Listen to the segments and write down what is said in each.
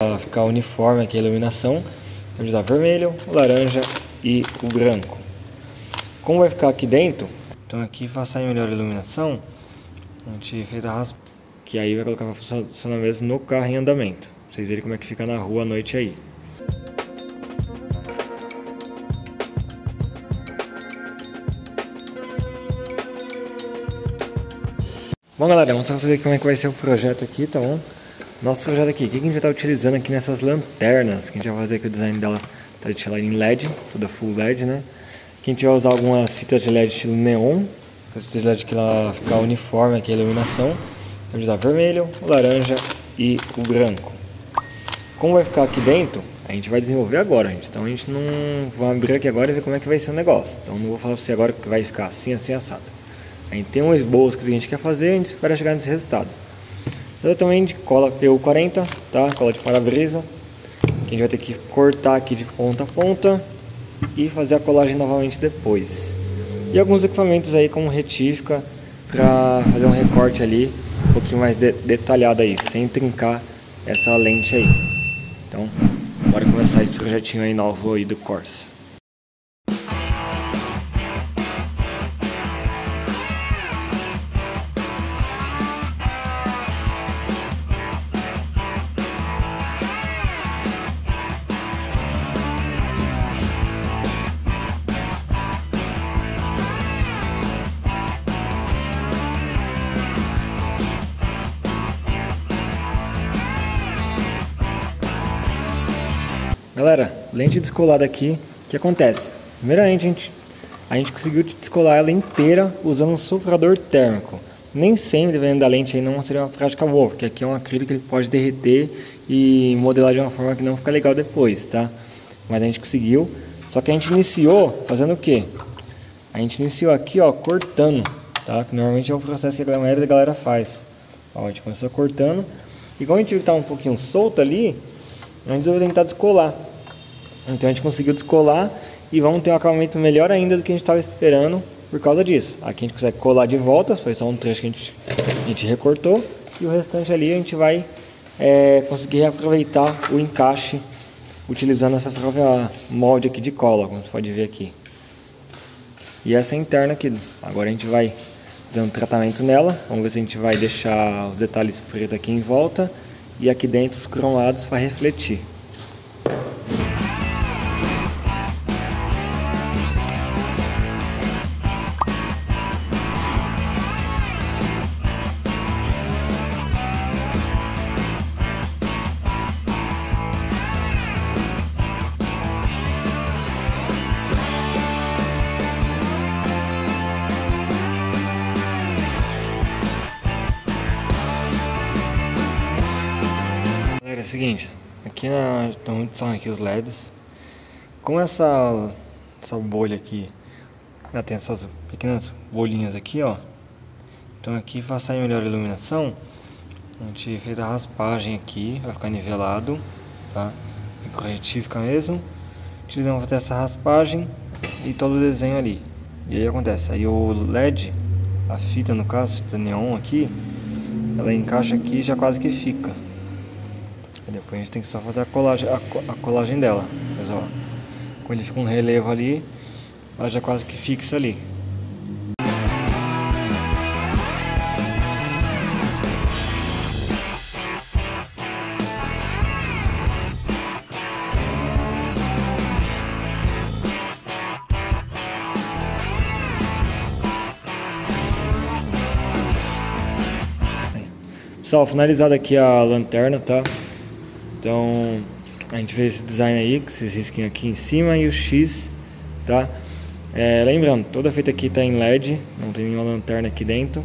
Para ficar uniforme aqui a iluminação, vamos usar vermelho, o laranja e o branco. Como vai ficar aqui dentro, então aqui para sair melhor a iluminação, a gente fez a raspa, que aí vai colocar para funcionamento no carro em andamento. Pra vocês verem como é que fica na rua à noite aí. Bom galera, vamos mostrar pra vocês como é que vai ser o projeto aqui, tá bom? Nosso projeto aqui, o que a gente vai estar utilizando aqui nessas lanternas, que a gente vai fazer aqui o design dela, tá de em LED, toda full LED, né? Aqui a gente vai usar algumas fitas de LED estilo neon, as fitas de LED que ela ficar uniforme aqui a iluminação. Vamos usar vermelho, o laranja e o branco. Como vai ficar aqui dentro, a gente vai desenvolver agora, gente. Então a gente não vai abrir aqui agora e ver como é que vai ser o negócio. Então não vou falar pra você agora que vai ficar assim, assim, assado. A gente tem um esboço que a gente quer fazer, a gente espera chegar nesse resultado. Eu também de cola PU40, tá? Cola de para-brisa, que a gente vai ter que cortar aqui de ponta a ponta e fazer a colagem novamente depois. E alguns equipamentos aí como retífica para fazer um recorte ali um pouquinho mais detalhado aí, sem trincar essa lente aí. Então, bora começar esse projetinho aí novo aí do Corsa. Galera, lente descolada aqui, o que acontece? Primeiramente, a gente conseguiu descolar ela inteira usando um soprador térmico. Nem sempre, dependendo da lente, aí não seria uma prática boa, porque aqui é um acrílico que ele pode derreter e modelar de uma forma que não fica legal depois, tá? Mas a gente conseguiu, só que a gente iniciou fazendo o quê? A gente iniciou aqui, ó, cortando, tá? Que normalmente é o processo que a maioria da galera faz. Ó, a gente começou cortando, e como a gente tá um pouquinho solto ali, a gente vai tentar descolar. Então a gente conseguiu descolar e vamos ter um acabamento melhor ainda do que a gente estava esperando por causa disso. Aqui a gente consegue colar de volta, foi só um trecho que a gente recortou. E o restante ali a gente vai conseguir reaproveitar o encaixe utilizando essa própria molde aqui de cola, como você pode ver aqui. E essa é interna aqui. Agora a gente vai fazer um tratamento nela. Vamos ver se a gente vai deixar os detalhes pretos aqui em volta e aqui dentro os cromados para refletir. É o seguinte, aqui estão aqui os LEDs. Como essa bolha aqui, ela tem essas pequenas bolinhas aqui, ó. Então aqui para sair melhor a iluminação, a gente fez a raspagem aqui, vai ficar nivelado, tá? E corretifica mesmo. Utilizamos até essa raspagem e todo o desenho ali. E aí acontece, aí o LED, a fita no caso, a fita neon aqui, ela encaixa aqui e já quase que fica. Depois a gente tem que só fazer a colagem dela, mas ó, quando ele fica um relevo ali, ela já quase que fixa ali. Pessoal, finalizada aqui a lanterna, tá? Então a gente fez esse design aí, com esses risquinhos aqui em cima e o X, tá? Lembrando, toda feita aqui tá em LED, não tem nenhuma lanterna aqui dentro.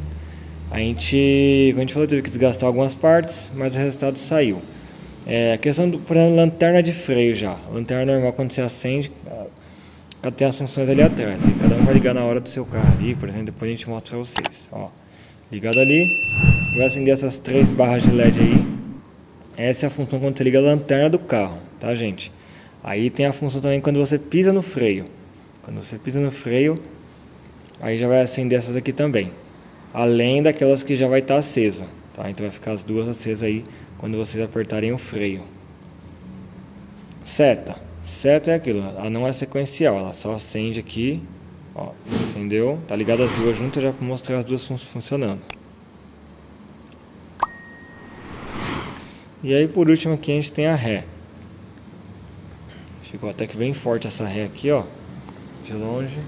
Quando a gente falou, teve que desgastar algumas partes, mas o resultado saiu. A questão do, por exemplo, lanterna de freio já. Lanterna normal, quando você acende, ela tem as funções ali atrás. Cada um vai ligar na hora do seu carro ali, por exemplo, depois a gente mostra pra vocês. Ó, ligado ali, vai acender essas três barras de LED aí. Essa é a função quando você liga a lanterna do carro, tá gente? Aí tem a função também quando você pisa no freio. Quando você pisa no freio, aí já vai acender essas aqui também. Além daquelas que já vai estar acesa, tá? Então vai ficar as duas acesas aí quando vocês apertarem o freio. Seta. Seta é aquilo, ela não é sequencial, ela só acende aqui, ó, acendeu, tá ligado as duas juntas, já para mostrar as duas funcionando. E aí por último aqui a gente tem a ré. Ficou até que bem forte essa ré aqui, ó, de longe.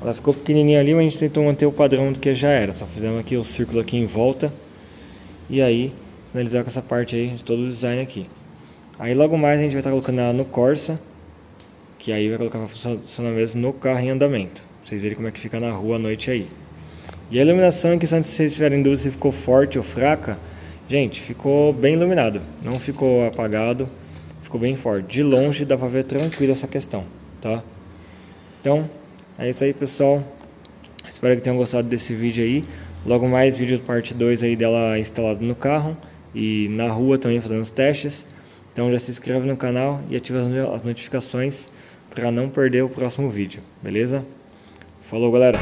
Ela ficou pequenininha ali, mas a gente tentou manter o padrão do que já era. Só fizemos aqui o círculo aqui em volta. E aí, finalizar com essa parte aí de todo o design aqui. Aí logo mais a gente vai estar colocando ela no Corsa. Que aí vai colocar para funcionar mesmo no carro em andamento. Pra vocês verem como é que fica na rua à noite aí. E a iluminação, em questão de vocês tiverem dúvida se ficou forte ou fraca. Gente, ficou bem iluminado. Não ficou apagado. Ficou bem forte. De longe dá pra ver tranquilo essa questão, tá? Então... é isso aí, pessoal. Espero que tenham gostado desse vídeo aí. Logo mais vídeo parte 2 aí dela instalado no carro e na rua também fazendo os testes. Então já se inscreve no canal e ativa as notificações para não perder o próximo vídeo, beleza? Falou, galera!